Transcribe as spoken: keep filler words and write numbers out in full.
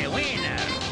The winner.